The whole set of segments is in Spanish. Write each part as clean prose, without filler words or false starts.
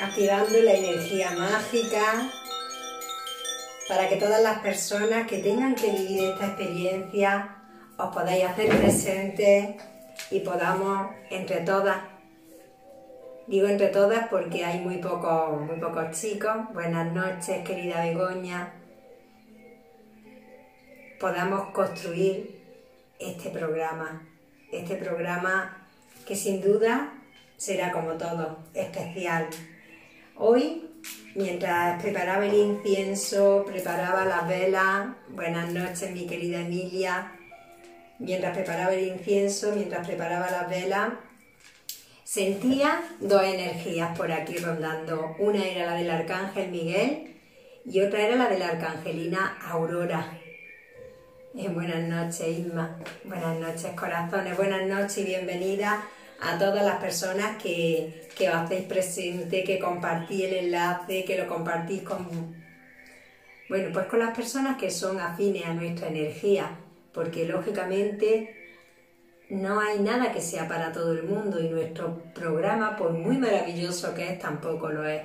activando la energía mágica para que todas las personas que tengan que vivir esta experiencia os podáis hacer presentes y podamos entre todas, digo entre todas porque hay muy pocos chicos, buenas noches querida Begoña, podamos construir este programa que sin duda será como todo, especial. Hoy, mientras preparaba el incienso, preparaba las velas, buenas noches mi querida Emilia, mientras preparaba el incienso, mientras preparaba las velas, sentía dos energías por aquí rondando. Una era la del Arcángel Miguel y otra era la de la Arcangelina Aurora. Buenas noches Isma, buenas noches corazones, buenas noches y bienvenida a todas las personas que os hacéis presente, que compartís el enlace, que lo compartís con... Bueno, pues con las personas que son afines a nuestra energía, porque lógicamente no hay nada que sea para todo el mundo y nuestro programa, por muy maravilloso que es, tampoco lo es.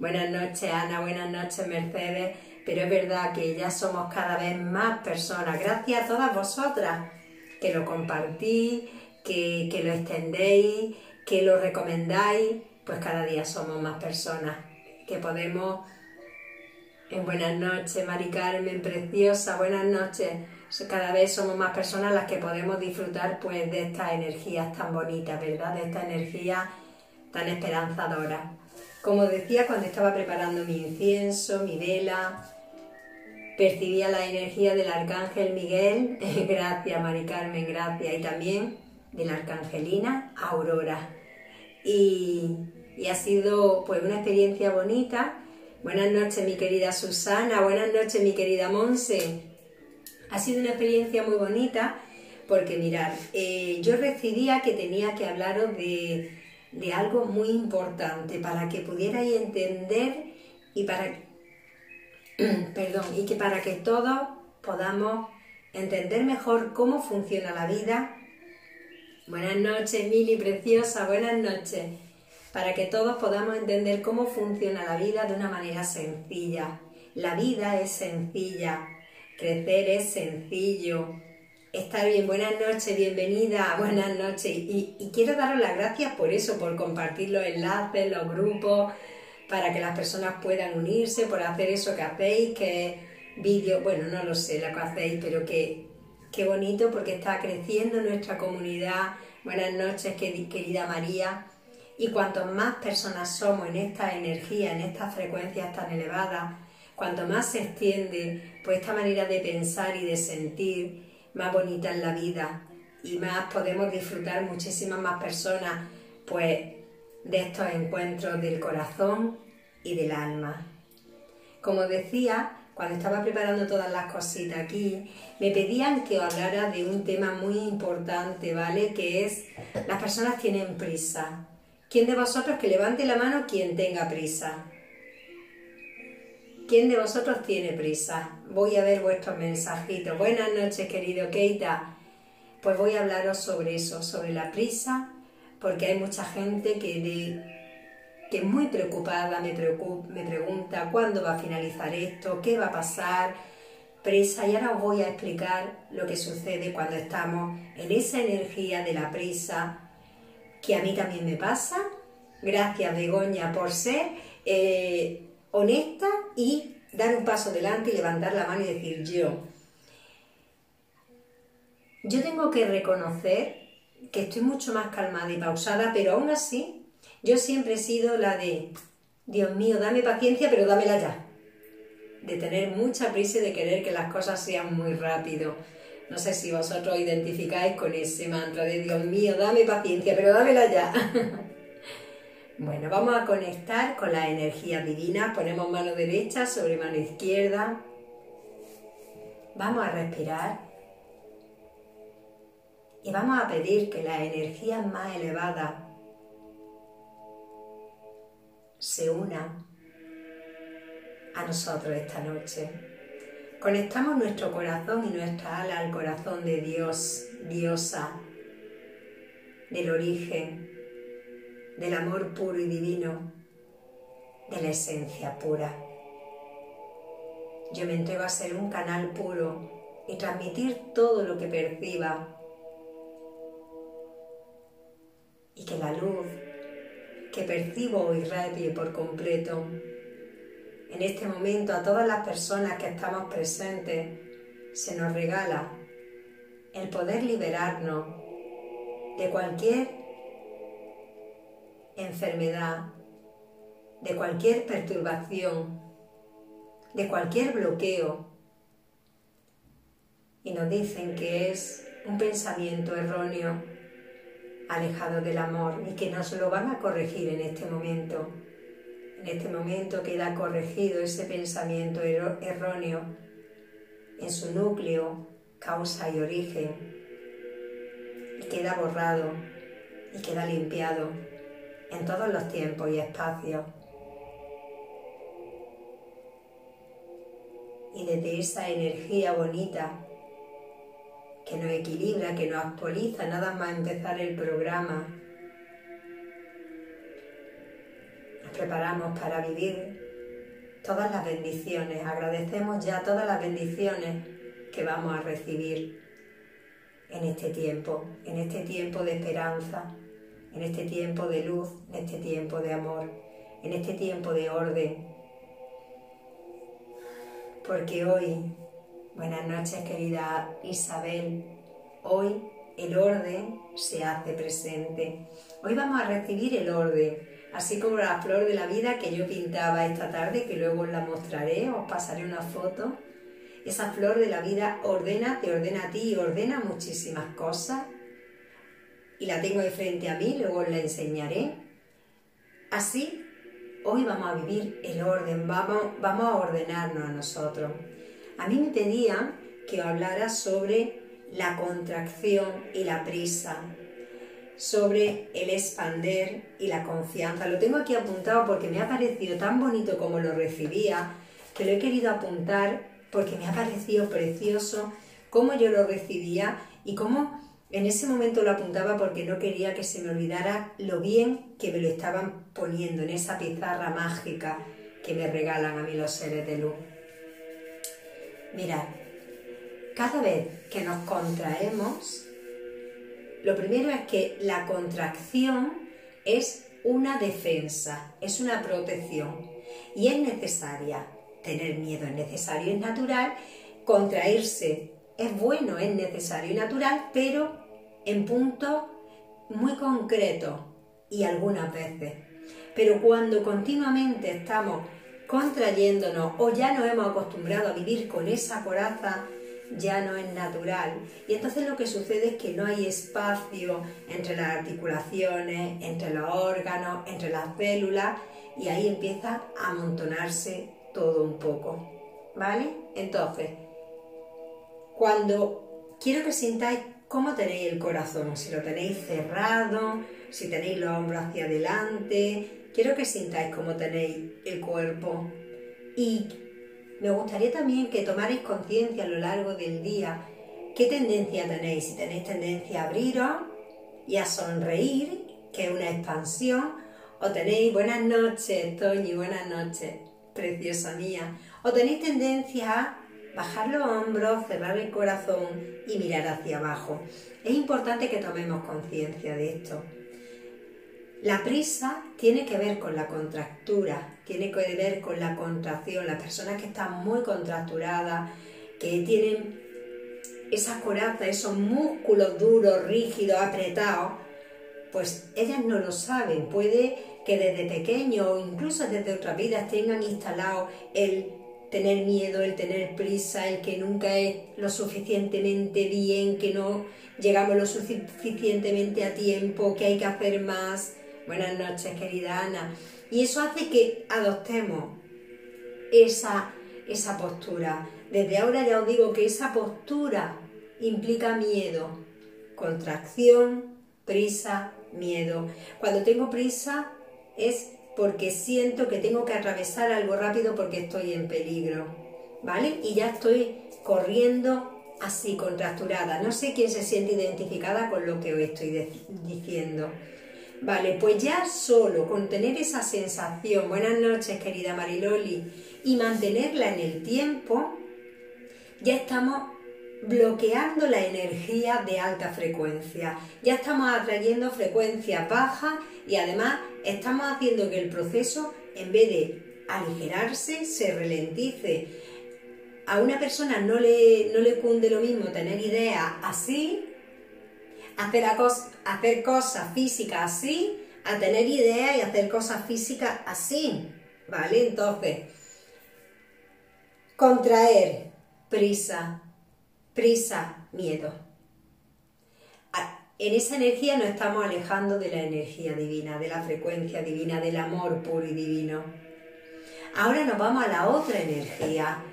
Buenas noches Ana, buenas noches Mercedes, pero es verdad que ya somos cada vez más personas, gracias a todas vosotras que lo compartís, que lo extendéis, que lo recomendáis, pues cada día somos más personas que podemos... Buenas noches Mari Carmen, preciosa, buenas noches. Cada vez somos más personas las que podemos disfrutar pues de estas energías tan bonitas, ¿verdad? De esta energía tan esperanzadora. Como decía, cuando estaba preparando mi incienso, mi vela, percibía la energía del Arcángel Miguel, gracias Mari Carmen, gracias, y también de la Arcangelina Aurora. Y ha sido pues una experiencia bonita. Buenas noches mi querida Susana, buenas noches mi querida Monse. Ha sido una experiencia muy bonita porque, mirad, yo recibía que tenía que hablaros de algo muy importante para que pudierais entender y para que todos podamos entender mejor cómo funciona la vida. Buenas noches, Mili, preciosa, buenas noches. Para que todos podamos entender cómo funciona la vida de una manera sencilla. La vida es sencilla. Crecer es sencillo, estar bien. Buenas noches, bienvenida, buenas noches. Y quiero daros las gracias por eso, por compartir los enlaces, los grupos, para que las personas puedan unirse, por hacer eso que hacéis, que es vídeo, bueno, no lo sé lo que hacéis, pero qué bonito porque está creciendo nuestra comunidad. Buenas noches, querida María. Y cuantos más personas somos en esta energía, en estas frecuencias tan elevadas, cuanto más se extiende pues esta manera de pensar y de sentir, más bonita es la vida y más podemos disfrutar muchísimas más personas pues de estos encuentros del corazón y del alma. Como decía, cuando estaba preparando todas las cositas aquí, me pedían que os hablara de un tema muy importante, ¿vale? Que es, las personas tienen prisa. ¿Quién de vosotros que levante la mano quien tenga prisa? ¿Quién de vosotros tiene prisa? Voy a ver vuestros mensajitos. Buenas noches, querido Keita. Pues voy a hablaros sobre eso, sobre la prisa, porque hay mucha gente que muy preocupada me pregunta cuándo va a finalizar esto, qué va a pasar, prisa. Y ahora os voy a explicar lo que sucede cuando estamos en esa energía de la prisa, que a mí también me pasa. Gracias, Begoña, por ser... honesta y dar un paso delante y levantar la mano y decir yo tengo que reconocer que estoy mucho más calmada y pausada, pero aún así yo siempre he sido la de Dios mío, dame paciencia pero dámela ya, de tener mucha prisa y de querer que las cosas sean muy rápido. No sé si vosotros os identificáis con ese mantra de Dios mío, dame paciencia pero dámela ya. Bueno, vamos a conectar con las energías divinas. Ponemos mano derecha sobre mano izquierda. Vamos a respirar. Y vamos a pedir que las energías más elevadas se unan a nosotros esta noche. Conectamos nuestro corazón y nuestra ala al corazón de Dios, diosa, del origen, del amor puro y divino, de la esencia pura. Yo me entrego a ser un canal puro y transmitir todo lo que perciba, y que la luz que percibo irradie por completo en este momento a todas las personas que estamos presentes. Se nos regala el poder liberarnos de cualquier enfermedad, de cualquier perturbación, de cualquier bloqueo. Y nos dicen que es un pensamiento erróneo, alejado del amor, y que nos lo van a corregir en este momento. En este momento queda corregido ese pensamiento erróneo en su núcleo, causa y origen, y queda borrado y queda limpiado en todos los tiempos y espacios. Y desde esa energía bonita que nos equilibra, que nos actualiza, nada más empezar el programa, nos preparamos para vivir todas las bendiciones. Agradecemos ya todas las bendiciones que vamos a recibir en este tiempo de esperanza, en este tiempo de luz, en este tiempo de amor, en este tiempo de orden. Porque hoy, buenas noches querida Isabel, hoy el orden se hace presente. Hoy vamos a recibir el orden, así como la flor de la vida que yo pintaba esta tarde, que luego os la mostraré, os pasaré una foto. Esa flor de la vida ordena, te ordena a ti y ordena muchísimas cosas. Y la tengo de frente a mí, luego os la enseñaré. Así, hoy vamos a vivir el orden, vamos a ordenarnos a nosotros. A mí me pedían que hablara sobre la contracción y la prisa, sobre el expander y la confianza. Lo tengo aquí apuntado porque me ha parecido tan bonito como lo recibía, que lo he querido apuntar, porque me ha parecido precioso cómo yo lo recibía y cómo en ese momento lo apuntaba, porque no quería que se me olvidara lo bien que me lo estaban poniendo en esa pizarra mágica que me regalan a mí los seres de luz. Mirad, cada vez que nos contraemos, lo primero es que la contracción es una defensa, es una protección y es necesaria. Tener miedo es necesario, es natural. Contraerse es bueno, es necesario y natural, pero en puntos muy concretos y algunas veces. Pero cuando continuamente estamos contrayéndonos o ya nos hemos acostumbrado a vivir con esa coraza, ya no es natural. Y entonces lo que sucede es que no hay espacio entre las articulaciones, entre los órganos, entre las células, y ahí empieza a amontonarse todo un poco, ¿vale? Entonces, cuando quiero que sintáis cómo tenéis el corazón, si lo tenéis cerrado, si tenéis los hombros hacia adelante, quiero que sintáis cómo tenéis el cuerpo. Y me gustaría también que tomarais conciencia a lo largo del día qué tendencia tenéis, si tenéis tendencia a abriros y a sonreír, que es una expansión, o tenéis buenas noches, Toñi, buenas noches, preciosa mía, o tenéis tendencia a bajar los hombros, cerrar el corazón y mirar hacia abajo. Es importante que tomemos conciencia de esto. La prisa tiene que ver con la contractura, tiene que ver con la contracción. Las personas que están muy contracturadas, que tienen esas corazas, esos músculos duros, rígidos, apretados, pues ellas no lo saben. Puede que desde pequeño o incluso desde otras vidas tengan instalado el tener miedo, el tener prisa, el que nunca es lo suficientemente bien, que no llegamos lo suficientemente a tiempo, que hay que hacer más. Buenas noches, querida Ana. Y eso hace que adoptemos esa postura. Desde ahora ya os digo que esa postura implica miedo, contracción, prisa, miedo. Cuando tengo prisa es porque siento que tengo que atravesar algo rápido porque estoy en peligro, ¿vale? Y ya estoy corriendo así, contracturada. No sé quién se siente identificada con lo que hoy estoy diciendo. Vale, pues ya solo con tener esa sensación, buenas noches querida Mariloli, y mantenerla en el tiempo, ya estamos bloqueando la energía de alta frecuencia, ya estamos atrayendo frecuencias bajas y además estamos haciendo que el proceso, en vez de aligerarse, se ralentice. A una persona no le cunde lo mismo tener ideas así, hacer cosas físicas así, a tener ideas y hacer cosas físicas así, ¿vale? Entonces, contraer, prisa, prisa, miedo. En esa energía nos estamos alejando de la energía divina, de la frecuencia divina, del amor puro y divino. Ahora nos vamos a la otra energía.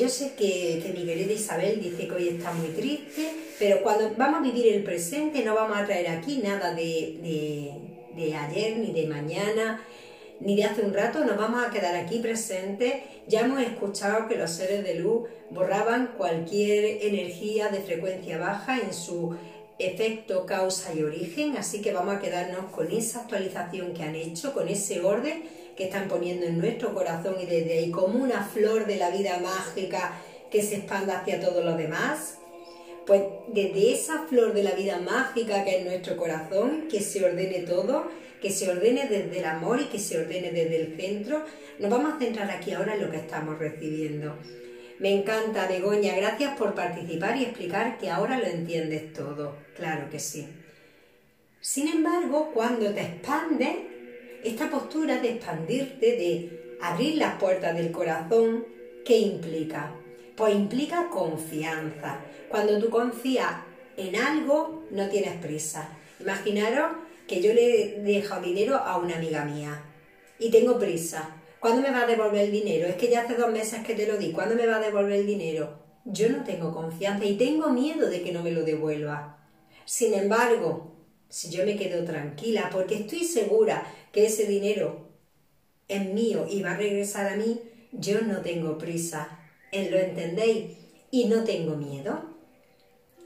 Yo sé que mi querida Isabel dice que hoy está muy triste, pero cuando vamos a vivir el presente no vamos a traer aquí nada de ayer, ni de mañana, ni de hace un rato. Nos vamos a quedar aquí presentes. Ya hemos escuchado que los seres de luz borraban cualquier energía de frecuencia baja en su efecto, causa y origen, así que vamos a quedarnos con esa actualización que han hecho, con ese orden que están poniendo en nuestro corazón, y desde ahí, como una flor de la vida mágica que se expanda hacia todos los demás, pues desde esa flor de la vida mágica que es nuestro corazón, que se ordene todo, que se ordene desde el amor y que se ordene desde el centro. Nos vamos a centrar aquí ahora en lo que estamos recibiendo. Me encanta, Begoña, gracias por participar y explicar que ahora lo entiendes todo. Claro que sí. Sin embargo, cuando te expandes, esta postura de expandirte, de abrir las puertas del corazón, ¿qué implica? Pues implica confianza. Cuando tú confías en algo, no tienes prisa. Imaginaros que yo le dejo dinero a una amiga mía y tengo prisa. ¿Cuándo me va a devolver el dinero? Es que ya hace 2 meses que te lo di. ¿Cuándo me va a devolver el dinero? Yo no tengo confianza y tengo miedo de que no me lo devuelva. Sin embargo, si yo me quedo tranquila porque estoy segura que ese dinero es mío y va a regresar a mí, yo no tengo prisa, ¿lo entendéis? Y no tengo miedo.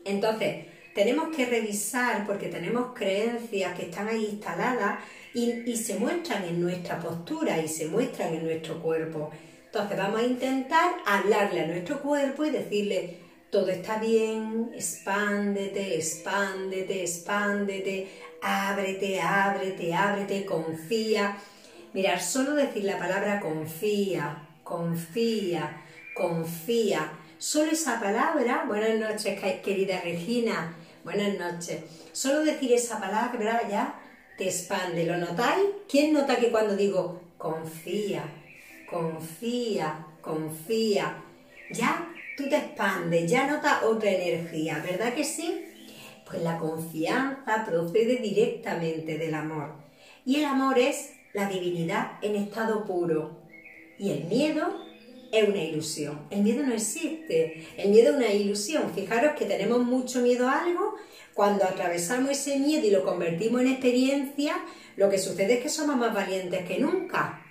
Entonces, tenemos que revisar porque tenemos creencias que están ahí instaladas y se muestran en nuestra postura y se muestran en nuestro cuerpo. Entonces vamos a intentar hablarle a nuestro cuerpo y decirle: todo está bien, expándete, expándete, expándete, ábrete, ábrete, ábrete, confía. Mirad, solo decir la palabra confía, confía, confía. Solo esa palabra, buenas noches querida Regina, buenas noches. Solo decir esa palabra ya te expande, ¿lo notáis? ¿Quién nota que cuando digo confía, confía, confía, ya tú te expandes, ya notas otra energía, ¿verdad que sí? Pues la confianza procede directamente del amor. Y el amor es la divinidad en estado puro. Y el miedo es una ilusión. El miedo no existe. El miedo es una ilusión. Fijaros que tenemos mucho miedo a algo. Cuando atravesamos ese miedo y lo convertimos en experiencia, lo que sucede es que somos más valientes que nunca.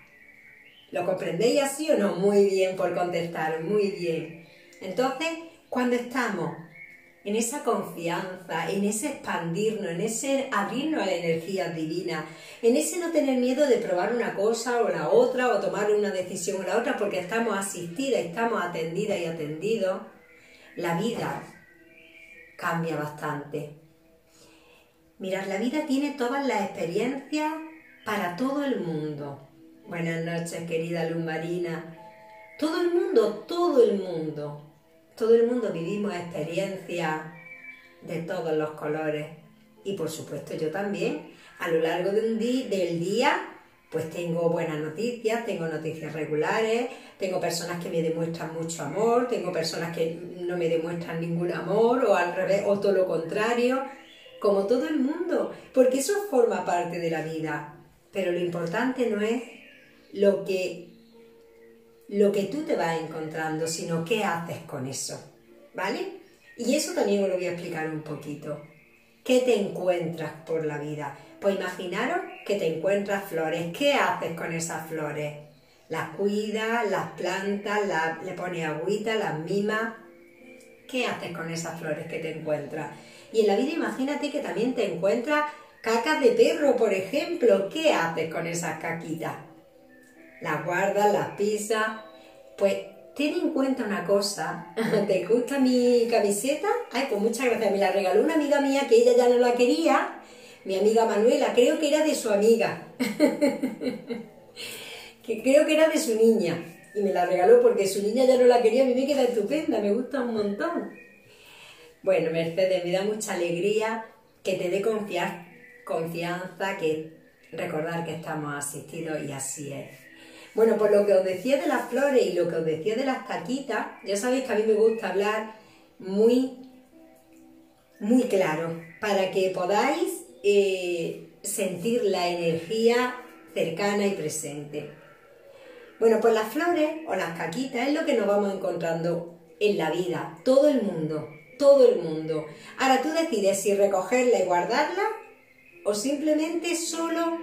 ¿Lo comprendéis así o no? Muy bien por contestar, muy bien. Entonces, cuando estamos en esa confianza, en ese expandirnos, en ese abrirnos a la energía divina, en ese no tener miedo de probar una cosa o la otra, o tomar una decisión o la otra, porque estamos asistidas, estamos atendidas y atendidos, la vida cambia bastante. Mirad, la vida tiene todas las experiencias para todo el mundo. Buenas noches, querida Luz Marina. Todo el mundo, todo el mundo. Todo el mundo vivimos experiencias de todos los colores. Y por supuesto yo también. A lo largo de del día, pues tengo buenas noticias, tengo noticias regulares, tengo personas que me demuestran mucho amor, tengo personas que no me demuestran ningún amor, o al revés, o todo lo contrario, como todo el mundo, porque eso forma parte de la vida. Pero lo importante no es lo que tú te vas encontrando, sino qué haces con eso, ¿vale? Y eso también os lo voy a explicar un poquito. ¿Qué te encuentras por la vida? Pues imaginaros que te encuentras flores. ¿Qué haces con esas flores? Las cuidas, las plantas, le pones agüita, las mimas. ¿Qué haces con esas flores que te encuentras? Y en la vida imagínate que también te encuentras Cacas de perro, por ejemplo, ¿qué haces con esas caquitas? Las guardas, las pisas. Pues ten en cuenta una cosa, ¿te gusta mi camiseta? Ay, pues muchas gracias, me la regaló una amiga mía que ella ya no la quería, mi amiga Manuela, creo que era de su amiga, que creo que era de su niña, y me la regaló porque su niña ya no la quería, a mí me queda estupenda, me gusta un montón. Bueno, Mercedes, me da mucha alegría que te dé confianza, que recordar que estamos asistidos y así es. Bueno, por lo que os decía de las flores y lo que os decía de las caquitas, ya sabéis que a mí me gusta hablar muy claro, para que podáis sentir la energía cercana y presente. Bueno, pues las flores o las caquitas es lo que nos vamos encontrando en la vida, todo el mundo, todo el mundo. Ahora tú decides si recogerla y guardarla o simplemente solo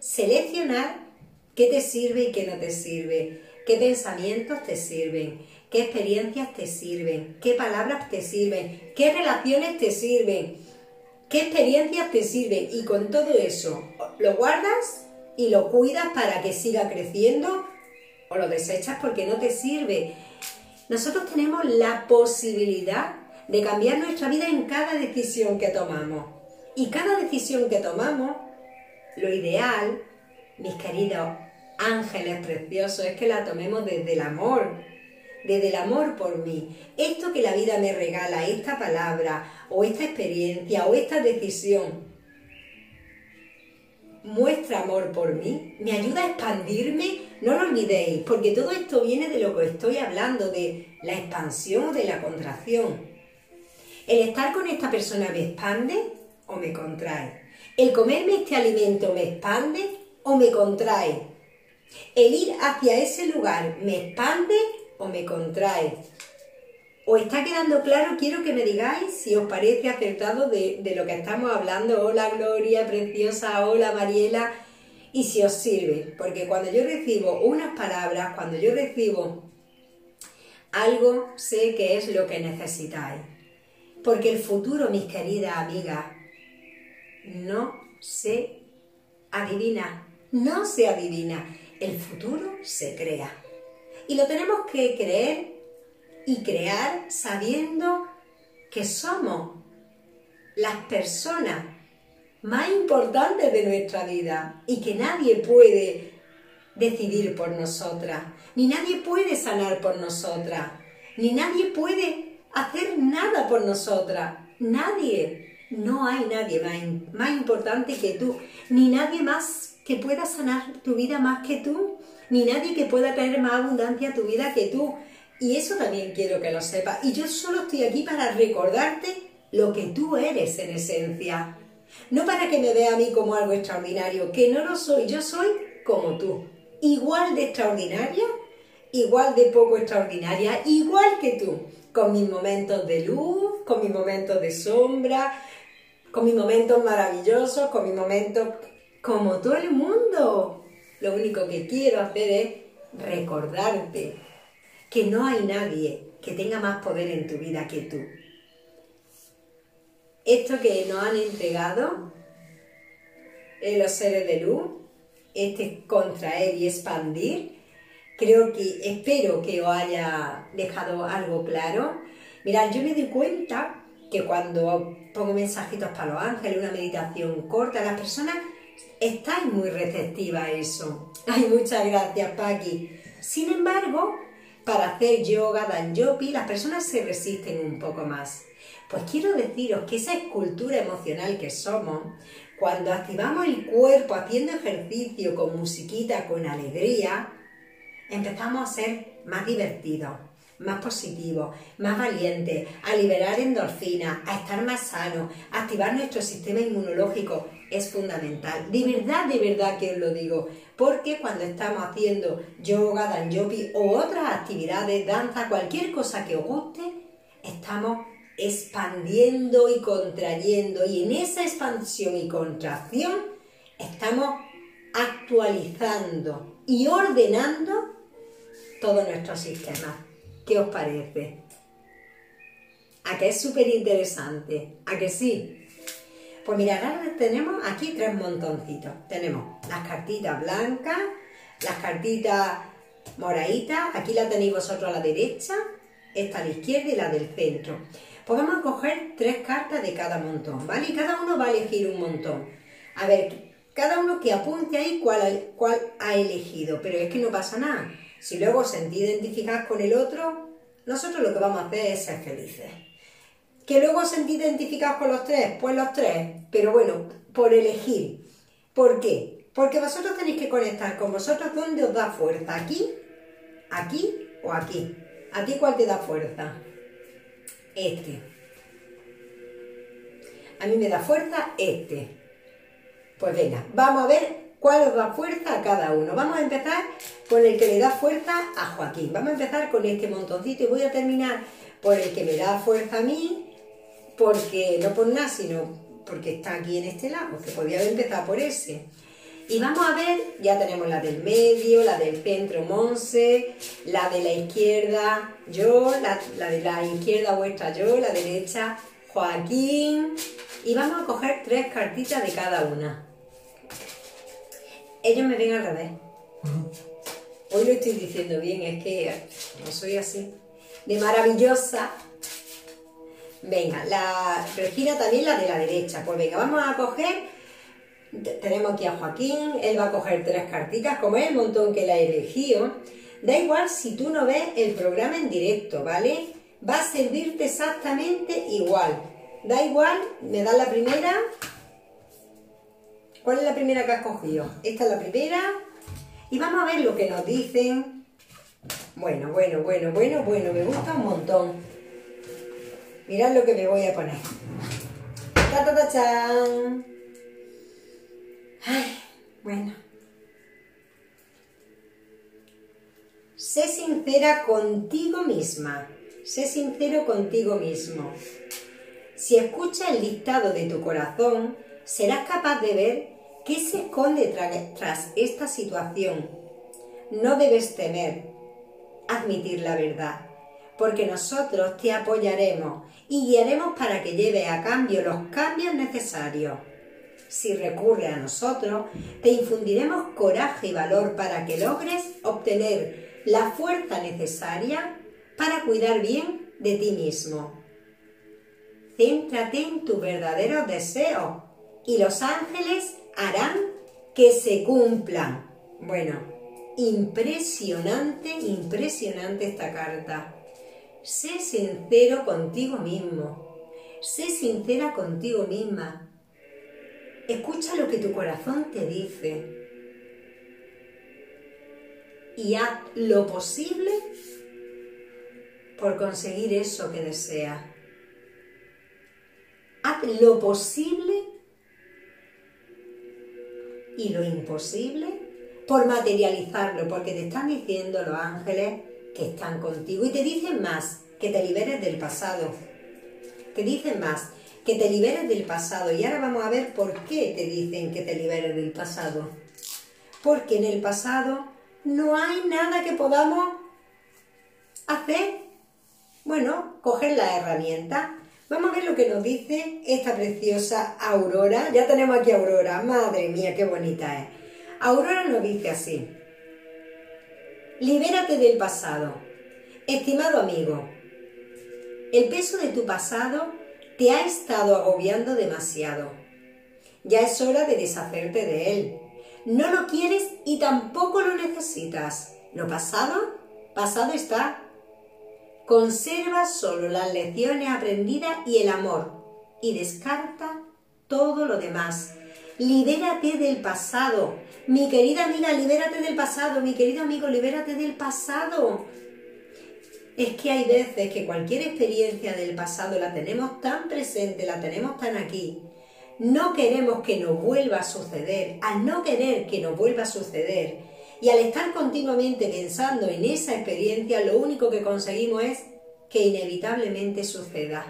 seleccionar qué te sirve y qué no te sirve, qué pensamientos te sirven, qué experiencias te sirven, qué palabras te sirven, qué relaciones te sirven, qué experiencias te sirven. Y con todo eso, lo guardas y lo cuidas para que siga creciendo o lo desechas porque no te sirve. Nosotros tenemos la posibilidad de cambiar nuestra vida en cada decisión que tomamos. Y cada decisión que tomamos, lo ideal, mis queridos ángeles preciosos, es que la tomemos desde el amor por mí. Esto que la vida me regala, esta palabra, o esta experiencia, o esta decisión, muestra amor por mí, me ayuda a expandirme, no lo olvidéis, porque todo esto viene de lo que estoy hablando, de la expansión o de la contracción. El estar con esta persona me expande o me contrae. El comerme este alimento me expande o me contrae. El ir hacia ese lugar me expande o me contrae. ¿Os está quedando claro? Quiero que me digáis si os parece acertado de lo que estamos hablando. Hola Gloria, preciosa, hola Mariela. Y si os sirve, porque cuando yo recibo unas palabras, cuando yo recibo algo, sé que es lo que necesitáis. Porque el futuro, mis queridas amigas, no se adivina, no se adivina. El futuro se crea. Y lo tenemos que creer y crear sabiendo que somos las personas más importantes de nuestra vida y que nadie puede decidir por nosotras, ni nadie puede sanar por nosotras, ni nadie puede hacer nada por nosotras, nadie. No hay nadie más importante que tú, ni nadie más que pueda sanar tu vida más que tú, ni nadie que pueda traer más abundancia a tu vida que tú. Y eso también quiero que lo sepas. Y yo solo estoy aquí para recordarte lo que tú eres en esencia. No para que me vea a mí como algo extraordinario, que no lo soy. Yo soy como tú, igual de extraordinaria, igual de poco extraordinaria, igual que tú, con mis momentos de luz, con mis momentos de sombra, con mis momentos maravillosos, con mis momentos como todo el mundo. Lo único que quiero hacer es recordarte que no hay nadie que tenga más poder en tu vida que tú. Esto que nos han entregado los seres de luz, este contraer y expandir, creo que, espero que os haya dejado algo claro. Mirad, yo me doy cuenta que cuando pongo mensajitos para los ángeles, una meditación corta, las personas están muy receptivas a eso. Ay, muchas gracias, Paqui. Sin embargo, para hacer yoga, danyopi, las personas se resisten un poco más. Pues quiero deciros que esa escultura emocional que somos, cuando activamos el cuerpo haciendo ejercicio con musiquita, con alegría, empezamos a ser más divertidos, más positivos, más valientes, a liberar endorfinas, a estar más sanos, a activar nuestro sistema inmunológico. Es fundamental, de verdad que os lo digo, porque cuando estamos haciendo yoga, danyopi o otras actividades, danza, cualquier cosa que os guste, estamos expandiendo y contrayendo, y en esa expansión y contracción estamos actualizando y ordenando todo nuestro sistema. ¿Qué os parece? ¿A que es súper interesante? ¿A que sí? Pues mirad, ahora tenemos aquí tres montoncitos. Tenemos las cartitas blancas, las cartitas moraditas, aquí la tenéis vosotros a la derecha, esta a la izquierda y la del centro. Pues vamos a coger tres cartas de cada montón, ¿vale? Y cada uno va a elegir un montón. A ver, cada uno que apunte ahí cuál ha elegido, pero es que no pasa nada. Si luego os sentís identificados con el otro, nosotros lo que vamos a hacer es ser felices. Que luego os sentís identificados con los tres, pues los tres, pero bueno, por elegir. ¿Por qué? Porque vosotros tenéis que conectar con vosotros dónde os da fuerza, aquí, aquí o aquí. ¿A ti cuál te da fuerza? Este. A mí me da fuerza este. Pues venga, vamos a ver cuál os da fuerza a cada uno. Vamos a empezar con el que le da fuerza a Joaquín. Vamos a empezar con este montoncito y voy a terminar por el que me da fuerza a mí, porque no por nada, sino porque está aquí en este lado, que podía haber empezado por ese. Y vamos a ver, ya tenemos la del medio, la del centro Monse, la de la izquierda yo, la de la izquierda vuestra yo, la derecha Joaquín. Y vamos a coger tres cartitas de cada una. Ellos me ven al revés. Hoy lo estoy diciendo bien, es que no soy así de maravillosa. Venga, la Regina también, la de la derecha. Pues venga, vamos a coger, tenemos aquí a Joaquín, él va a coger tres cartitas, como es el montón que la he elegido. Da igual si tú no ves el programa en directo, ¿vale? Va a servirte exactamente igual. Da igual, me das la primera. ¿Cuál es la primera que has cogido? Esta es la primera. Y vamos a ver lo que nos dicen. Bueno, me gusta un montón. Mirad lo que me voy a poner. ¡Ta, ta, ta, chan! Ay, bueno. Sé sincera contigo misma. Sé sincero contigo mismo. Si escuchas el listado de tu corazón, serás capaz de ver qué se esconde tras esta situación. No debes temer admitir la verdad, porque nosotros te apoyaremos y guiaremos para que lleves a cambio los cambios necesarios. Si recurres a nosotros, te infundiremos coraje y valor para que logres obtener la fuerza necesaria para cuidar bien de ti mismo. Céntrate en tus verdaderos deseos y los ángeles harán que se cumplan. Bueno, impresionante, impresionante esta carta. Sé sincero contigo mismo. Sé sincera contigo misma. Escucha lo que tu corazón te dice. Y haz lo posible por conseguir eso que deseas. Haz lo posible y lo imposible por materializarlo, porque te están diciendo los ángeles que están contigo. Y te dicen más, que te liberes del pasado. Te dicen más, que te liberes del pasado. Y ahora vamos a ver por qué te dicen que te liberes del pasado. Porque en el pasado no hay nada que podamos hacer. Bueno, coger la herramienta. Vamos a ver lo que nos dice esta preciosa Aurora. Ya tenemos aquí a Aurora. Madre mía, qué bonita es. Aurora nos dice así. Libérate del pasado. Estimado amigo, el peso de tu pasado te ha estado agobiando demasiado. Ya es hora de deshacerte de él. No lo quieres y tampoco lo necesitas. Lo pasado, pasado está. Conserva solo las lecciones aprendidas y el amor, y descarta todo lo demás. Libérate del pasado. Mi querida amiga, libérate del pasado. Mi querido amigo, libérate del pasado. Es que hay veces que cualquier experiencia del pasado la tenemos tan presente, la tenemos tan aquí. No queremos que nos vuelva a suceder. Al no querer que nos vuelva a suceder, y al estar continuamente pensando en esa experiencia, lo único que conseguimos es que inevitablemente suceda.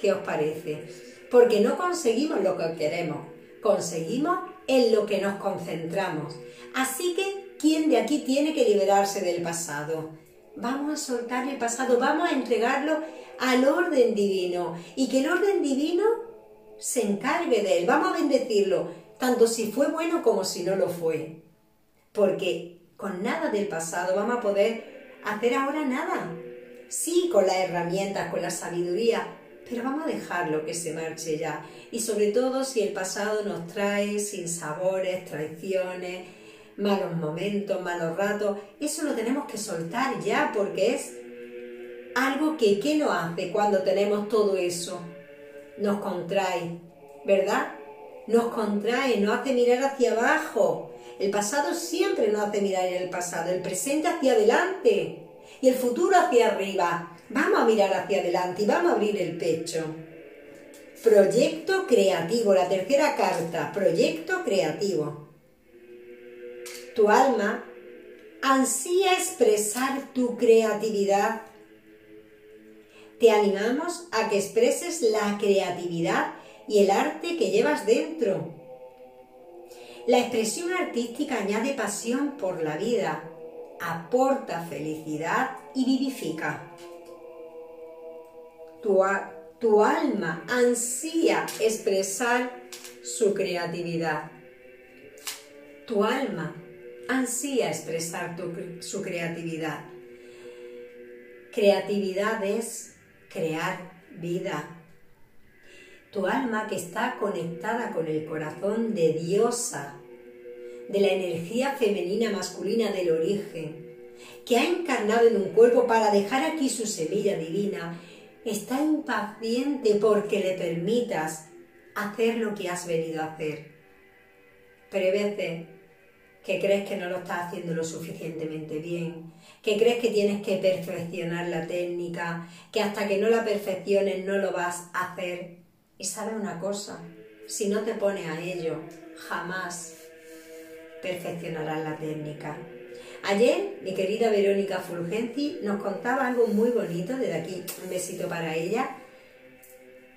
¿Qué os parece? Porque no conseguimos lo que queremos, conseguimos en lo que nos concentramos. Así que, ¿quién de aquí tiene que liberarse del pasado? Vamos a soltar el pasado, vamos a entregarlo al orden divino. Y que el orden divino se encargue de él. Vamos a bendecirlo, tanto si fue bueno como si no lo fue. Porque con nada del pasado vamos a poder hacer ahora nada. Sí, con las herramientas, con la sabiduría, pero vamos a dejarlo que se marche ya. Y sobre todo si el pasado nos trae sinsabores, traiciones, malos momentos, malos ratos, eso lo tenemos que soltar ya, porque es algo que ¿qué nos hace cuando tenemos todo eso? Nos contrae, ¿verdad? Nos contrae, nos hace mirar hacia abajo. El pasado siempre nos hace mirar en el pasado, el presente hacia adelante y el futuro hacia arriba. Vamos a mirar hacia adelante y vamos a abrir el pecho. Proyecto creativo, la tercera carta, proyecto creativo. Tu alma ansía expresar tu creatividad. Te animamos a que expreses la creatividad y el arte que llevas dentro. La expresión artística añade pasión por la vida, aporta felicidad y vivifica. Tu alma ansía expresar su creatividad. Tu alma ansía expresar su creatividad. Creatividad es crear vida. Tu alma, que está conectada con el corazón de diosa, de la energía femenina masculina del origen, que ha encarnado en un cuerpo para dejar aquí su semilla divina, está impaciente porque le permitas hacer lo que has venido a hacer. Pero hay veces que crees que no lo estás haciendo lo suficientemente bien, que crees que tienes que perfeccionar la técnica, que hasta que no la perfecciones no lo vas a hacer. Y sabes una cosa, si no te pones a ello, jamás perfeccionarás la técnica. Ayer mi querida Verónica Fulgenci nos contaba algo muy bonito, desde aquí un besito para ella,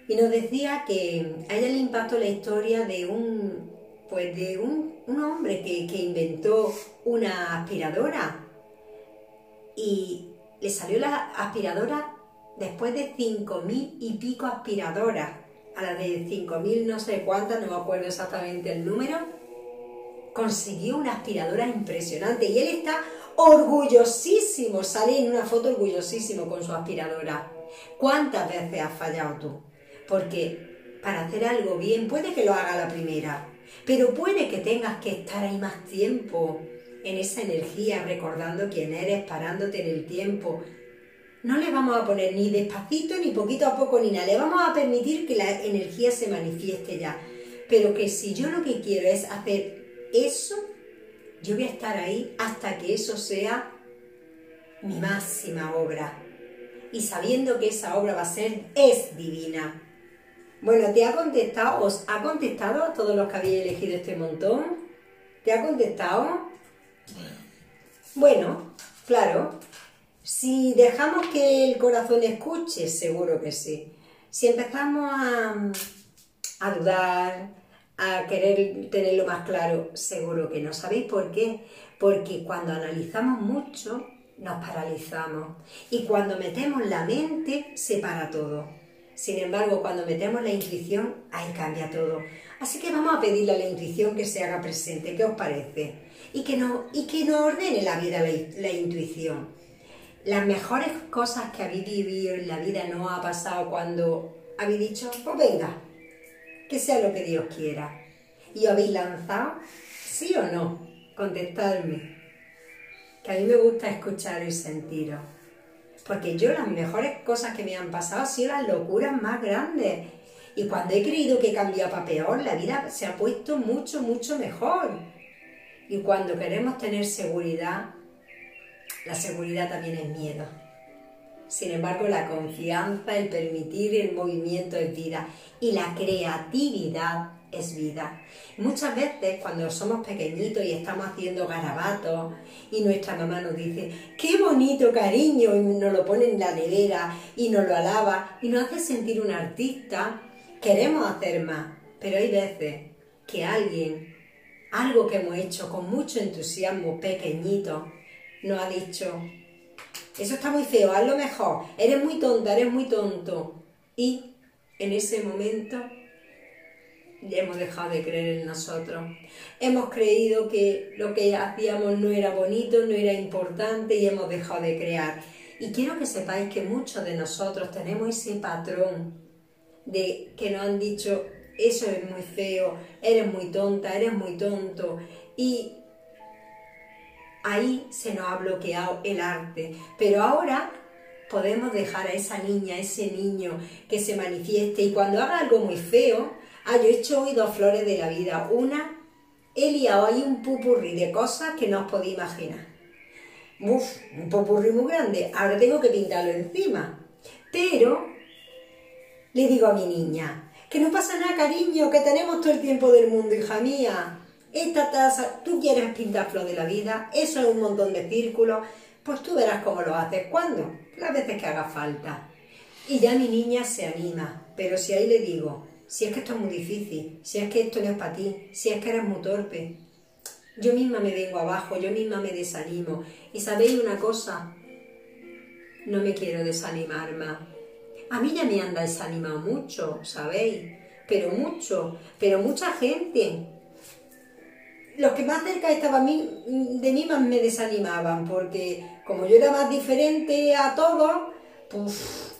y nos decía que a ella le impactó la historia de un hombre que inventó una aspiradora, y le salió la aspiradora después de 5.000 y pico aspiradoras. A la de 5.000 no sé cuántas, no me acuerdo exactamente el número, consiguió una aspiradora impresionante y él está orgullosísimo, sale en una foto orgullosísimo con su aspiradora. ¿Cuántas veces has fallado tú? Porque para hacer algo bien puede que lo haga la primera, pero puede que tengas que estar ahí más tiempo, en esa energía, recordando quién eres, parándote en el tiempo. No le vamos a poner ni despacito, ni poquito a poco, ni nada. Le vamos a permitir que la energía se manifieste ya. Pero que si yo lo que quiero es hacer eso, yo voy a estar ahí hasta que eso sea mi máxima obra. Y sabiendo que esa obra va a ser, es divina. Bueno, ¿te ha contestado? ¿Os ha contestado a todos los que habéis elegido este montón? ¿Te ha contestado? Bueno, claro. Si dejamos que el corazón escuche, seguro que sí. Si empezamos a dudar, a querer tenerlo más claro, seguro que no. ¿Sabéis por qué? Porque cuando analizamos mucho, nos paralizamos. Y cuando metemos la mente, se para todo. Sin embargo, cuando metemos la intuición, ahí cambia todo. Así que vamos a pedirle a la intuición que se haga presente. ¿Qué os parece? Y que no ordene la vida la intuición. Las mejores cosas que habéis vivido en la vida no ha pasado cuando habéis dicho, pues venga, que sea lo que Dios quiera. ¿Y os habéis lanzado? ¿Sí o no? Contestadme. Que a mí me gusta escucharos y sentiros. Porque yo las mejores cosas que me han pasado han sido las locuras más grandes. Y cuando he creído que he cambiado para peor, la vida se ha puesto mucho, mucho mejor. Y cuando queremos tener seguridad, la seguridad también es miedo. Sin embargo, la confianza, el permitir el movimiento es vida. Y la creatividad es vida. Muchas veces, cuando somos pequeñitos y estamos haciendo garabatos, y nuestra mamá nos dice, ¡qué bonito, cariño! Y nos lo pone en la nevera, y nos lo alaba, y nos hace sentir un artista. Queremos hacer más. Pero hay veces que algo que hemos hecho con mucho entusiasmo, pequeñito, nos ha dicho, eso está muy feo, hazlo mejor, eres muy tonta, eres muy tonto. Y en ese momento hemos dejado de creer en nosotros. Hemos creído que lo que hacíamos no era bonito, no era importante y hemos dejado de crear. Y quiero que sepáis que muchos de nosotros tenemos ese patrón de que nos han dicho: eso es muy feo, eres muy tonta, eres muy tonto. Y ahí se nos ha bloqueado el arte. Pero ahora podemos dejar a esa niña, a ese niño que se manifieste, y cuando haga algo muy feo, yo he hecho hoy dos flores de la vida. Una, he liado ahí un popurrí de cosas que no os podéis imaginar. Uf, un popurrí muy grande. Ahora tengo que pintarlo encima. Pero le digo a mi niña: que no pasa nada, cariño, que tenemos todo el tiempo del mundo, hija mía. Esta taza, tú quieres pintar flor de la vida, eso es un montón de círculos, pues tú verás cómo lo haces, cuándo, las veces que haga falta. Y ya mi niña se anima. Pero si ahí le digo: si es que esto es muy difícil, si es que esto no es para ti, si es que eres muy torpe, yo misma me vengo abajo, yo misma me desanimo. Y sabéis una cosa, no me quiero desanimar más. A mí ya me han desanimado mucho, ¿sabéis? Pero mucho, pero mucha gente. Los que más cerca estaban de mí más me desanimaban, porque como yo era más diferente a todos, pues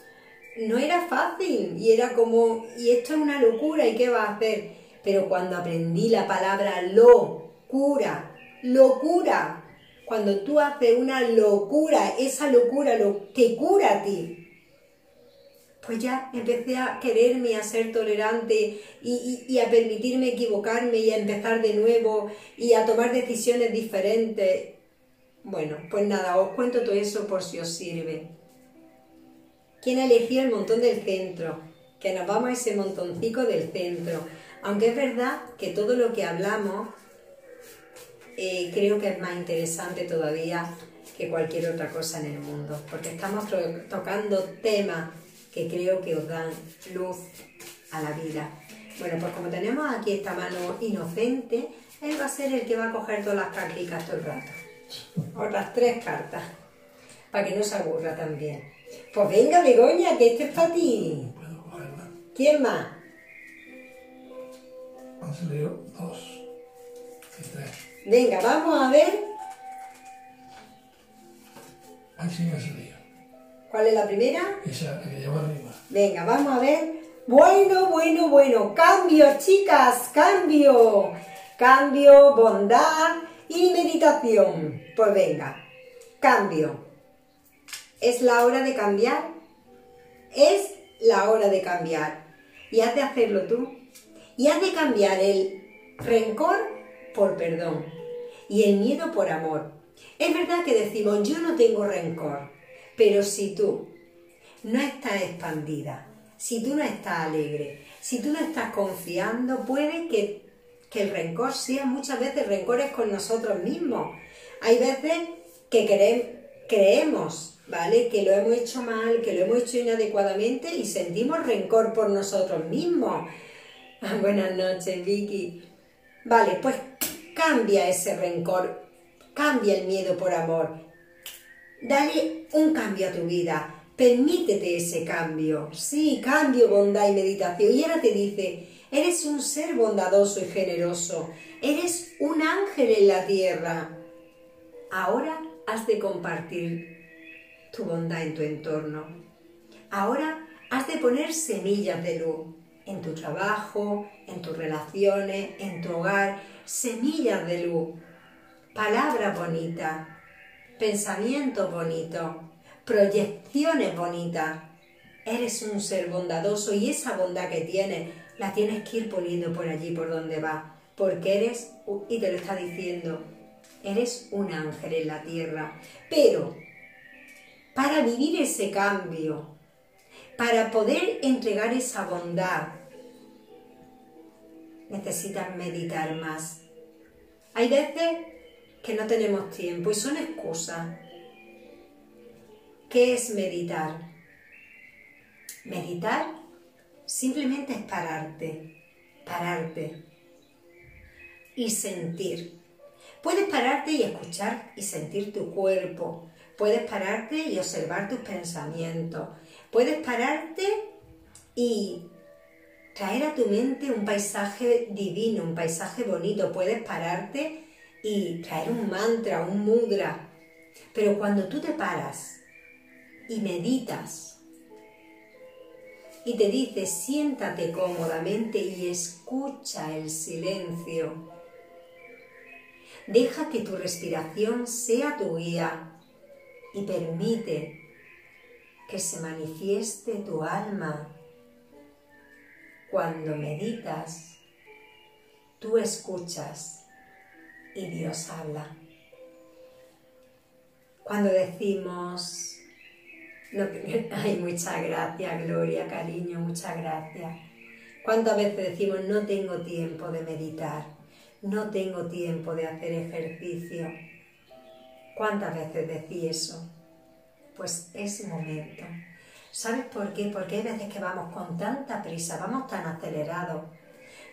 no era fácil, y era como: y esto es una locura, ¿y qué vas a hacer? Pero cuando aprendí la palabra locura, locura, cuando tú haces una locura, esa locura te cura a ti, pues ya empecé a quererme, a ser tolerante y a permitirme equivocarme y a empezar de nuevo y a tomar decisiones diferentes. Bueno, pues nada, os cuento todo eso por si os sirve. ¿Quién ha elegido el montón del centro? Que nos vamos a ese montoncico del centro. Aunque es verdad que todo lo que hablamos creo que es más interesante todavía que cualquier otra cosa en el mundo, porque estamos tocando temas que creo que os dan luz a la vida. Bueno, pues como tenemos aquí esta mano inocente, él va a ser el que va a coger todas las carticas todo el rato. Otras tres cartas, para que no se aburra también. Pues venga, Begoña, que este es para ti. ¿Quién más? Han salido dos y tres. Venga, vamos a ver. Así me ha salido. ¿Cuál es la primera? Esa, la que lleva arriba. Venga, vamos a ver. Bueno, bueno, bueno. Cambio, chicas, cambio. Cambio, bondad y meditación. Pues venga, cambio. Es la hora de cambiar. Es la hora de cambiar. Y has de hacerlo tú. Y has de cambiar el rencor por perdón. Y el miedo por amor. Es verdad que decimos: yo no tengo rencor. Pero si tú no estás expandida, si tú no estás alegre, si tú no estás confiando, puede que el rencor sea muchas veces rencores con nosotros mismos. Hay veces que creemos, ¿vale?, que lo hemos hecho mal, que lo hemos hecho inadecuadamente y sentimos rencor por nosotros mismos. Buenas noches, Vicky. Vale, pues cambia ese rencor, cambia el miedo por amor. Dale un cambio a tu vida, permítete ese cambio. Sí, cambio, bondad y meditación. Y ahora te dice: eres un ser bondadoso y generoso, eres un ángel en la tierra. Ahora has de compartir tu bondad en tu entorno. Ahora has de poner semillas de luz en tu trabajo, en tus relaciones, en tu hogar. Semillas de luz, palabras bonitas, pensamientos bonitos, proyecciones bonitas. Eres un ser bondadoso y esa bondad que tienes la tienes que ir poniendo por allí, por donde vas, porque eres, y te lo está diciendo, eres un ángel en la tierra. Pero para vivir ese cambio, para poder entregar esa bondad, necesitas meditar más. Hay veces que no tenemos tiempo y son excusas. ¿Qué es meditar? Meditar simplemente es pararte, pararte y sentir. Puedes pararte y escuchar y sentir tu cuerpo. Puedes pararte y observar tus pensamientos. Puedes pararte y traer a tu mente un paisaje divino, un paisaje bonito. Puedes pararte y traer un mantra, un mudra. Pero cuando tú te paras y meditas y te dices, siéntate cómodamente y escucha el silencio. Deja que tu respiración sea tu guía y permite que se manifieste tu alma. Cuando meditas, tú escuchas y Dios habla. Cuando decimos, ay, muchas gracias, Gloria, cariño, muchas gracias. ¿Cuántas veces decimos, no tengo tiempo de meditar, no tengo tiempo de hacer ejercicio? ¿Cuántas veces decí eso? Pues es momento. ¿Sabes por qué? Porque hay veces que vamos con tanta prisa, vamos tan acelerados,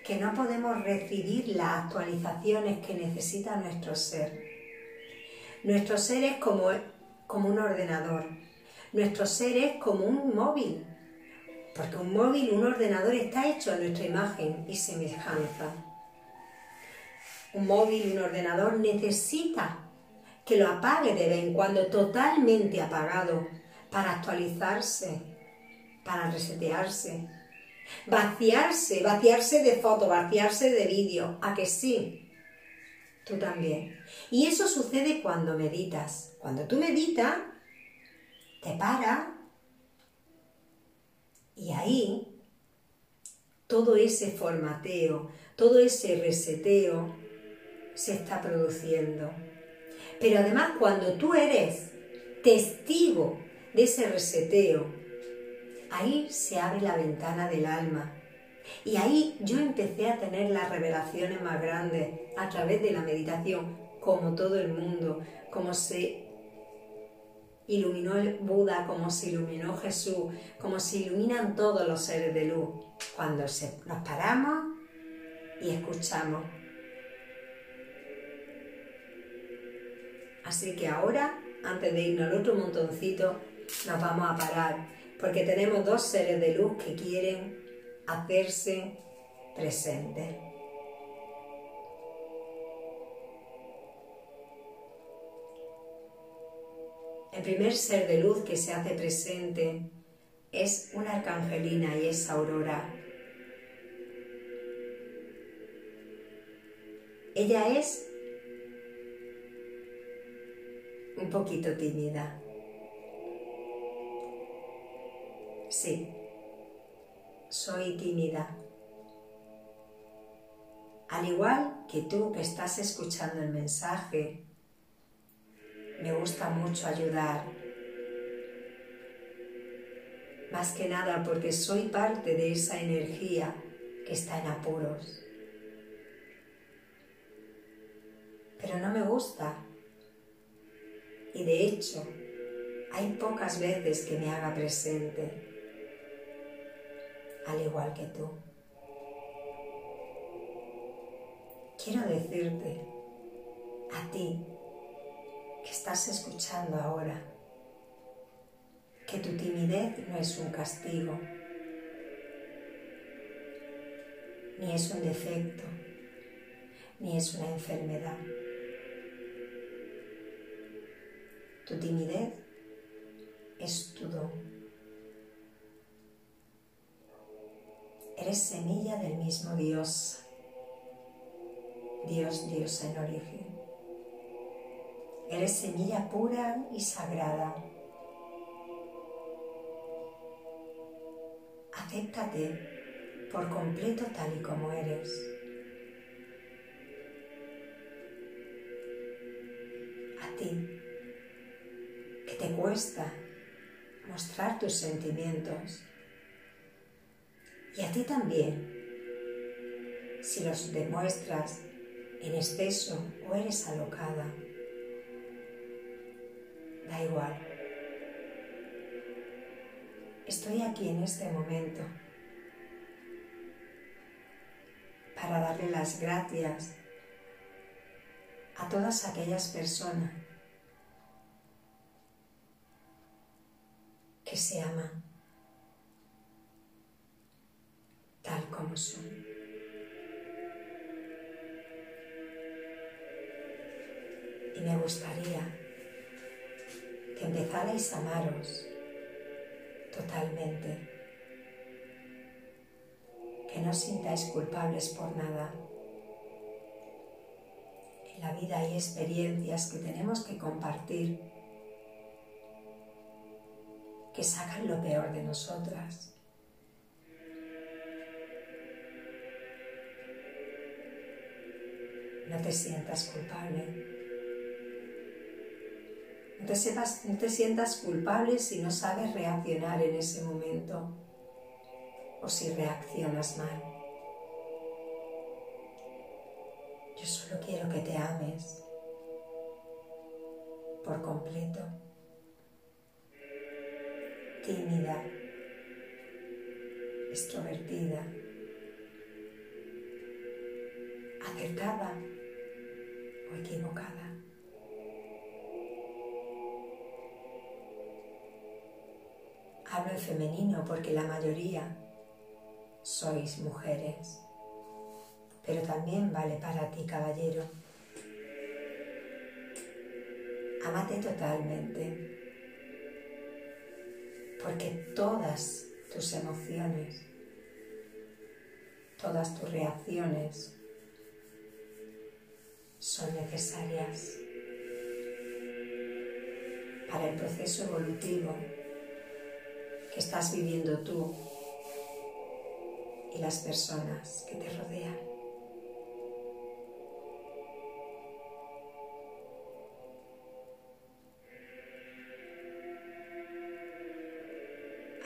que no podemos recibir las actualizaciones que necesita nuestro ser. Nuestro ser es como un ordenador, nuestro ser es como un móvil, porque un móvil, un ordenador está hecho a nuestra imagen y semejanza. Un móvil, un ordenador necesita que lo apague de vez en cuando, totalmente apagado, para actualizarse, para resetearse, vaciarse de fotos, vaciarse de vídeos, ¿a que sí? Tú también. Y eso sucede cuando meditas. Cuando tú meditas, te paras y ahí todo ese formateo, todo ese reseteo se está produciendo. Pero además, cuando tú eres testigo de ese reseteo, ahí se abre la ventana del alma. Y ahí yo empecé a tener las revelaciones más grandes a través de la meditación, como todo el mundo, como se iluminó el Buda, como se iluminó Jesús, como se iluminan todos los seres de luz, cuando nos paramos y escuchamos. Así que ahora, antes de irnos al otro montoncito, nos vamos a parar, porque tenemos dos seres de luz que quieren hacerse presentes. El primer ser de luz que se hace presente es una arcangelina y es Aurora. Ella es un poquito tímida. Sí, soy tímida. Al igual que tú que estás escuchando el mensaje, me gusta mucho ayudar. Más que nada porque soy parte de esa energía que está en apuros. Pero no me gusta. Y de hecho, hay pocas veces que me haga presente, al igual que tú. Quiero decirte, a ti, que estás escuchando ahora, que tu timidez no es un castigo, ni es un defecto, ni es una enfermedad. Tu timidez es tu don. Eres semilla del mismo Dios. Dios, Dios en origen. Eres semilla pura y sagrada. Acéptate por completo tal y como eres. A ti, que te cuesta mostrar tus sentimientos. Y a ti también, si los demuestras en exceso o eres alocada. Da igual. Estoy aquí en este momento para darle las gracias a todas aquellas personas que se aman, tal como son. Y me gustaría que empezarais a amaros totalmente, que no os sintáis culpables por nada. En la vida hay experiencias que tenemos que compartir, que sacan lo peor de nosotras. No te sientas culpable. No te sientas culpable si no sabes reaccionar en ese momento o si reaccionas mal. Yo solo quiero que te ames por completo, tímida, extrovertida, acertada o equivocada. Hablo en femenino porque la mayoría sois mujeres, pero también vale para ti, caballero. Ámate totalmente, porque todas tus emociones, todas tus reacciones son necesarias para el proceso evolutivo que estás viviendo tú y las personas que te rodean.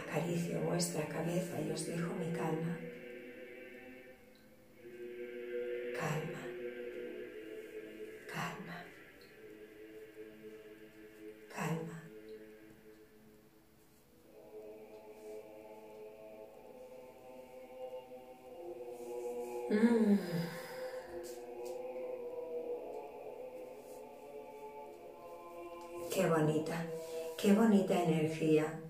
Acaricio vuestra cabeza y os dejo mi calma. Calma, calma, calma. Qué bonita energía,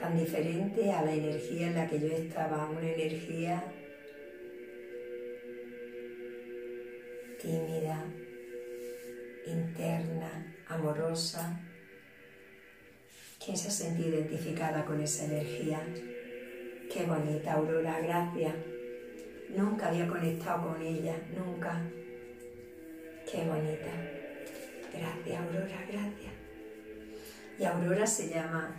tan diferente a la energía en la que yo estaba, una energía tímida, interna, amorosa. ¿Quién se ha sentido identificada con esa energía? Qué bonita, Aurora, gracias. Nunca había conectado con ella, nunca. Qué bonita. Gracias, Aurora, gracias. Y Aurora se llama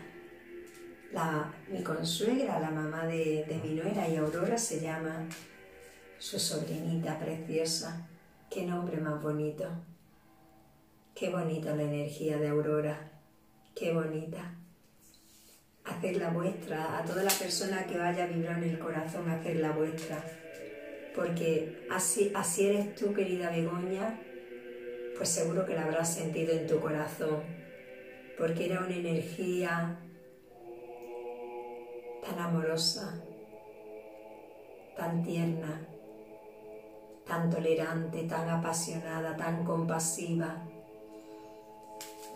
mi consuegra, la mamá de mi nuera, y Aurora se llama su sobrinita preciosa. Qué nombre más bonito. Qué bonita la energía de Aurora. Qué bonita. Hacerla vuestra, a toda la persona que vaya a vibrar en el corazón, hacerla vuestra, porque así eres tú, querida Begoña, pues seguro que la habrás sentido en tu corazón, porque era una energía tan amorosa, tan tierna, tan tolerante, tan apasionada, tan compasiva.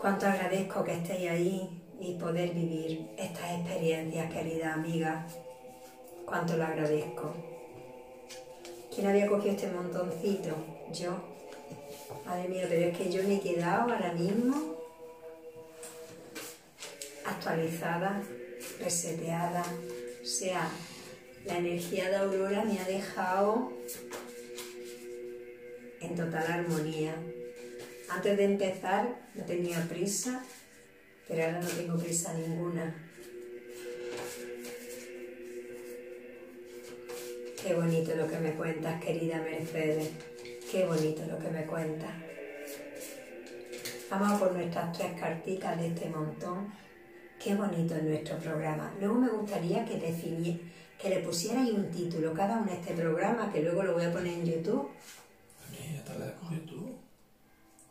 Cuánto agradezco que estéis ahí y poder vivir estas experiencias, querida amiga. Cuánto lo agradezco. ¿Quién había cogido este montoncito? Yo. Madre mía, pero es que yo me he quedado ahora mismo actualizada, reseteada. O sea, la energía de Aurora me ha dejado en total armonía. Antes de empezar no tenía prisa, pero ahora no tengo prisa ninguna. Qué bonito lo que me cuentas, querida Mercedes. Qué bonito lo que me cuentas. Vamos a por nuestras tres carticas de este montón. Qué bonito es nuestro programa. Luego me gustaría que le pusierais un título cada uno a este programa, que luego lo voy a poner en YouTube. Mira, te la cogió tú.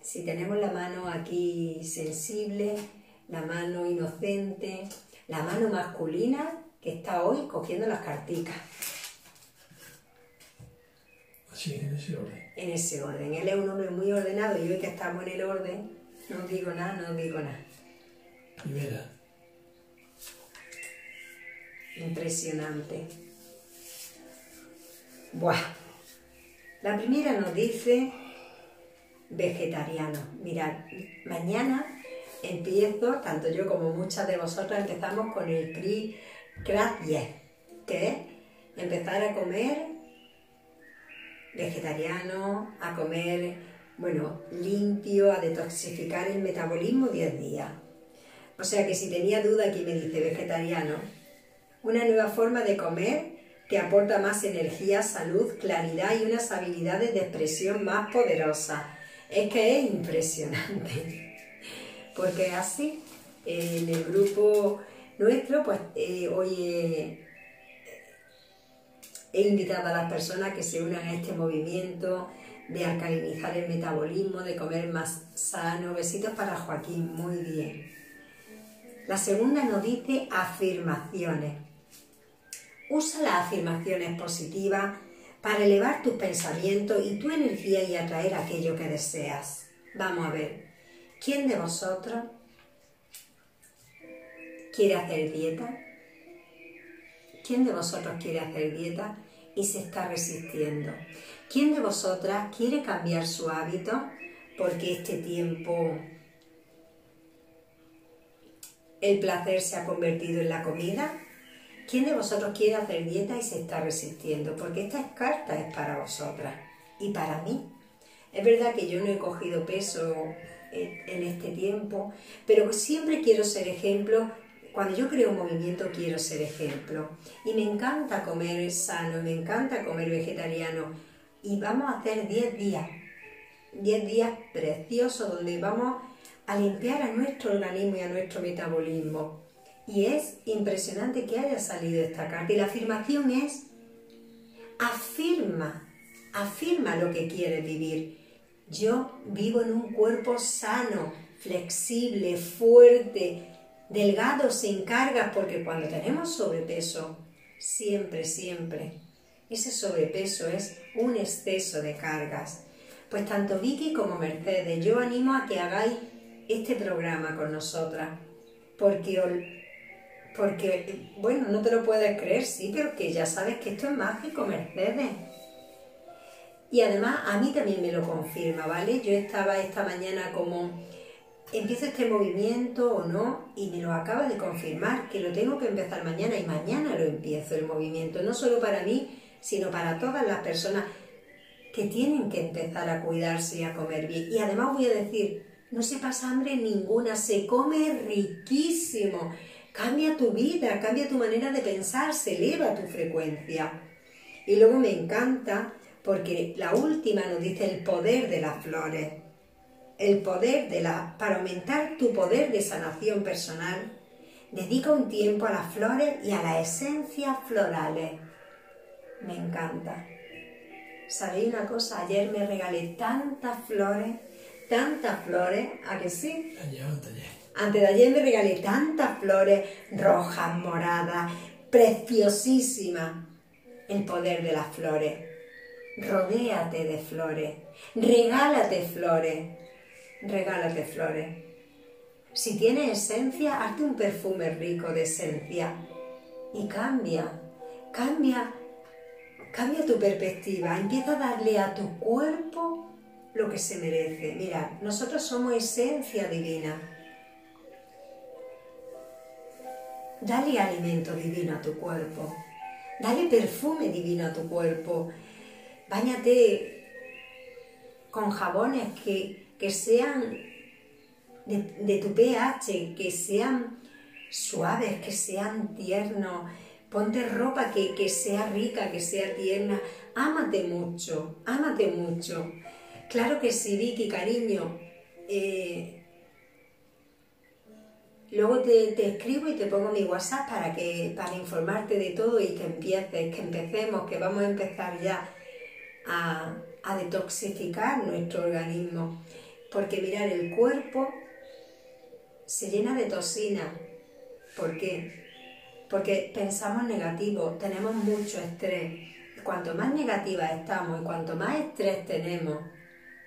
Si tenemos la mano aquí sensible, la mano inocente, la mano masculina que está hoy cogiendo las carticas. Sí, en ese orden. En ese orden. Él es un hombre muy ordenado y hoy que estamos en el orden, no digo nada, no digo nada. Primera. Impresionante. Buah. La primera nos dice vegetariano. Mirad, mañana empiezo, tanto yo como muchas de vosotras, empezamos con el CRIS 10, que es empezar a comer vegetariano, a comer, bueno, limpio, a detoxificar el metabolismo 10 días. O sea que si tenía duda, aquí me dice vegetariano. Una nueva forma de comer te aporta más energía, salud, claridad y unas habilidades de expresión más poderosas. Es que es impresionante, porque así en el grupo nuestro, pues hoy he invitado a las personas que se unan a este movimiento de alcalinizar el metabolismo, de comer más sano. Besitos para Joaquín, muy bien. La segunda nos dice afirmaciones. Usa las afirmaciones positivas para elevar tus pensamientos y tu energía y atraer aquello que deseas. Vamos a ver, ¿quién de vosotros quiere hacer dieta? ¿Quién de vosotros quiere hacer dieta y se está resistiendo? ¿Quién de vosotras quiere cambiar su hábito porque este tiempo el placer se ha convertido en la comida? ¿Quién de vosotros quiere hacer dieta y se está resistiendo? Porque esta carta es para vosotras y para mí. Es verdad que yo no he cogido peso en este tiempo, pero siempre quiero ser ejemplo. Cuando yo creo un movimiento, quiero ser ejemplo. Y me encanta comer sano, me encanta comer vegetariano. Y vamos a hacer 10 días. 10 días preciosos donde vamos a limpiar a nuestro organismo y a nuestro metabolismo. Y es impresionante que haya salido esta carta. Y la afirmación es, afirma lo que quieres vivir. Yo vivo en un cuerpo sano, flexible, fuerte, delgado, sin cargas, porque cuando tenemos sobrepeso, siempre, ese sobrepeso es un exceso de cargas. Pues tanto Vicky como Mercedes, yo animo a que hagáis este programa con nosotras, porque bueno, no te lo puedes creer, sí, pero que ya sabes que esto es mágico, Mercedes. Y además a mí también me lo confirma, ¿vale? Yo estaba esta mañana como... empiezo este movimiento o no, y me lo acaba de confirmar, que lo tengo que empezar mañana, y mañana lo empiezo el movimiento, no solo para mí, sino para todas las personas que tienen que empezar a cuidarse y a comer bien. Y además voy a decir, no se pasa hambre ninguna, se come riquísimo, cambia tu vida, cambia tu manera de pensar, se eleva tu frecuencia. Y luego me encanta, porque la última nos dice el poder de las flores. El poder de la... Para aumentar tu poder de sanación personal, dedica un tiempo a las flores y a las esencias florales. Me encanta. ¿Sabéis una cosa? Ayer me regalé tantas flores, ¿a que sí? Antes de ayer me regalé tantas flores, rojas, moradas, preciosísimas. El poder de las flores. Rodéate de flores. Regálate flores. Regálate flores. Si tienes esencia, hazte un perfume rico de esencia y cambia tu perspectiva. Empieza a darle a tu cuerpo lo que se merece. Mirad, nosotros somos esencia divina. Dale alimento divino a tu cuerpo. Dale perfume divino a tu cuerpo. Báñate con jabones que sean de tu pH, que sean suaves, que sean tiernos. Ponte ropa que sea rica, que sea tierna. Ámate mucho, ámate mucho. Claro que sí, Vicky, cariño. Luego te escribo y te pongo mi WhatsApp para informarte de todo y que empecemos, que vamos a empezar ya a detoxificar nuestro organismo. Porque mirar, el cuerpo se llena de toxinas. ¿Por qué? Porque pensamos negativo, tenemos mucho estrés. Cuanto más negativas estamos y cuanto más estrés tenemos,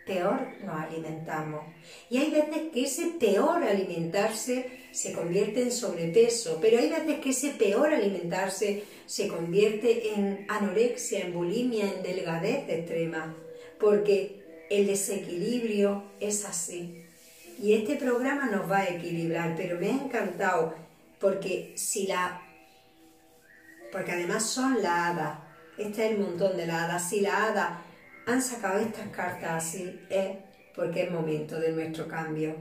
peor nos alimentamos. Y hay veces que ese peor alimentarse se convierte en sobrepeso, pero hay veces que ese peor alimentarse se convierte en anorexia, en bulimia, en delgadez extrema, porque el desequilibrio es así. Y este programa nos va a equilibrar, pero me ha encantado, porque además son las hadas, este es el montón de las hadas. Si las hadas han sacado estas cartas así, es porque es momento de nuestro cambio.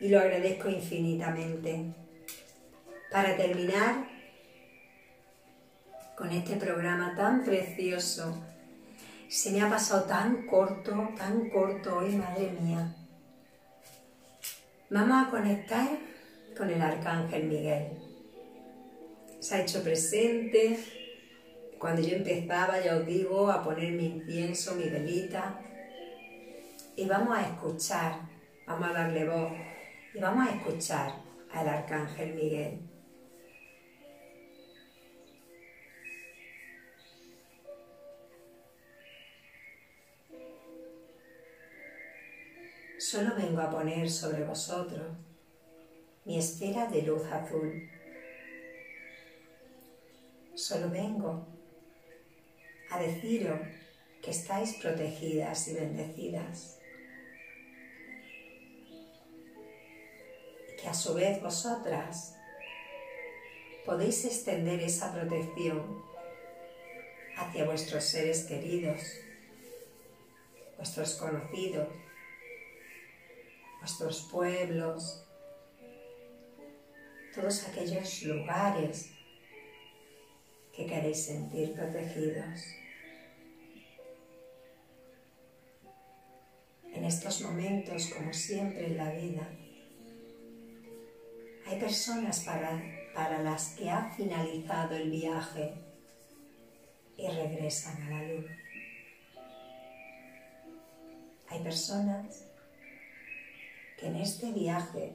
Y lo agradezco infinitamente. Para terminar con este programa tan precioso, se me ha pasado tan corto hoy, madre mía. Vamos a conectar con el Arcángel Miguel. Se ha hecho presente. Cuando yo empezaba, ya os digo, a poner mi incienso, mi velita. Y vamos a escuchar, vamos a darle voz. Y vamos a escuchar al Arcángel Miguel. Solo vengo a poner sobre vosotros mi esfera de luz azul. Solo vengo a deciros que estáis protegidas y bendecidas. Y que a su vez vosotras podéis extender esa protección hacia vuestros seres queridos, vuestros conocidos, vuestros pueblos, todos aquellos lugares que queréis sentir protegidos. En estos momentos, como siempre en la vida, hay personas para las que ha finalizado el viaje y regresan a la luz. Hay personas que en este viaje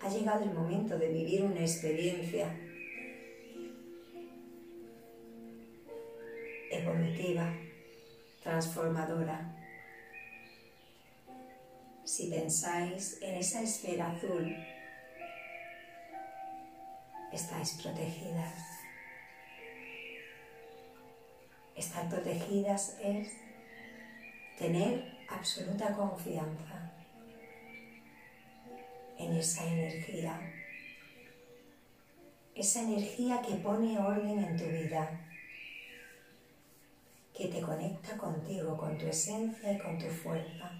ha llegado el momento de vivir una experiencia evolutiva, transformadora. Si pensáis en esa esfera azul, estáis protegidas. Estar protegidas es tener absoluta confianza en esa energía que pone orden en tu vida, que te conecta contigo, con tu esencia y con tu fuerza.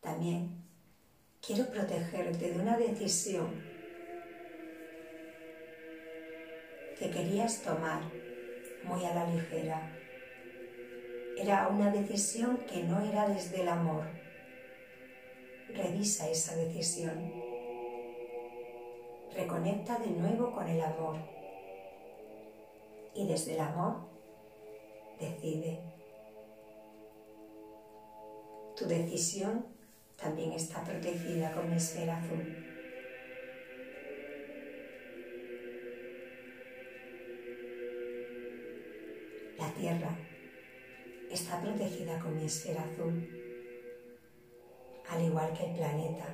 También quiero protegerte de una decisión que querías tomar muy a la ligera. Era una decisión que no era desde el amor. Revisa esa decisión. Reconecta de nuevo con el amor. Y desde el amor, decide. Tu decisión también está protegida con mi esfera azul. La tierra está protegida con mi esfera azul, al igual que el planeta.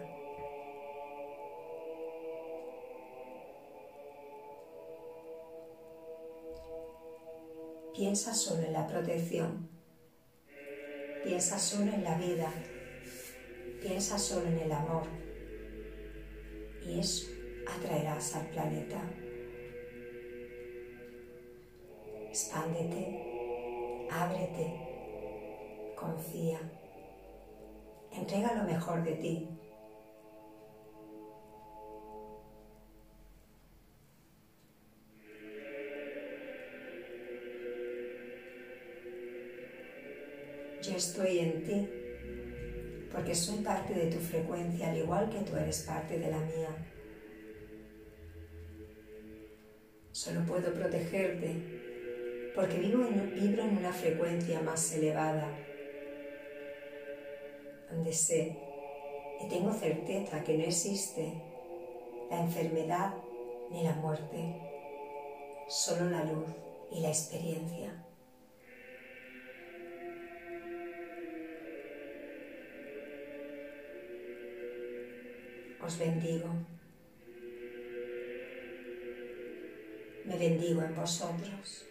Piensa solo en la protección, piensa solo en la vida, piensa solo en el amor, y eso atraerás al planeta. Expándete, ábrete, confía, entrega lo mejor de ti. Yo estoy en ti porque soy parte de tu frecuencia, al igual que tú eres parte de la mía. Solo puedo protegerte porque vibro en una frecuencia más elevada, donde sé y tengo certeza que no existe la enfermedad ni la muerte, solo la luz. y la experiencia. Os bendigo. Me bendigo en vosotros.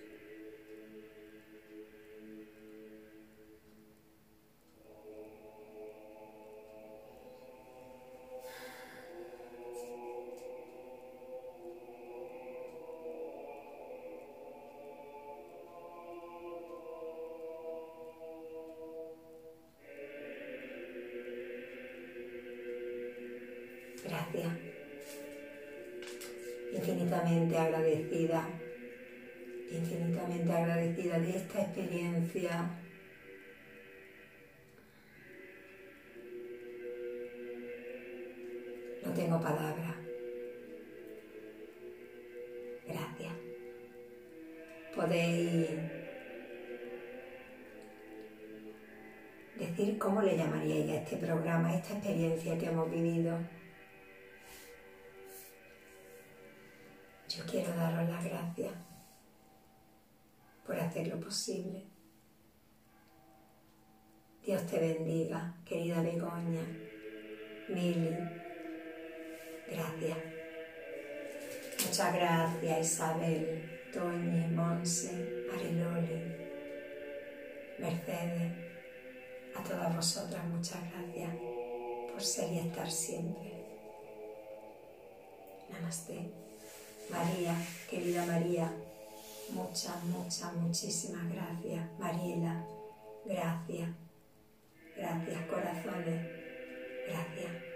Infinitamente agradecida de esta experiencia . No tengo palabra . Gracias . Podéis decir cómo le llamaríais a este programa, a esta experiencia que hemos vivido . Yo quiero daros las gracias por hacer lo posible. Dios te bendiga, querida Begoña, Mili. Gracias. Muchas gracias, Isabel, Toñi, Monse, Areloli, Mercedes. A todas vosotras, muchas gracias por ser y estar siempre. Namaste. María, querida María, muchísimas gracias. Mariela, gracias. Gracias, corazones, gracias.